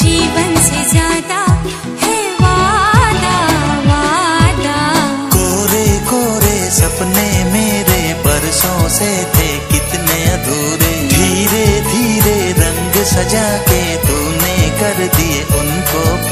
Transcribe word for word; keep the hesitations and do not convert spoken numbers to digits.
जीवन से ज्यादा है वादा वादा। कोरे कोरे सपने मेरे बरसों से थे कितने अधूरे, धीरे धीरे रंग सजा के तूने कर दिए उनको।